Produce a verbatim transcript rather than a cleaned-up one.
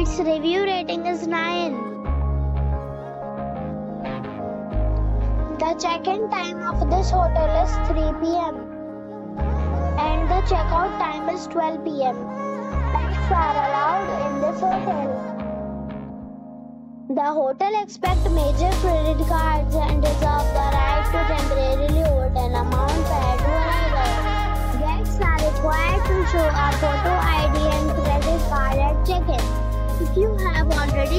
Its review rating is nine. The check-in time of this hotel is three p m and the check-out time is twelve p m Pets are allowed in this hotel. The hotel accepts major credit cards and reserves the right to temporarily hold an amount prior to arrival. Guests are required to show a photo I D and credit card at check-in. If you have already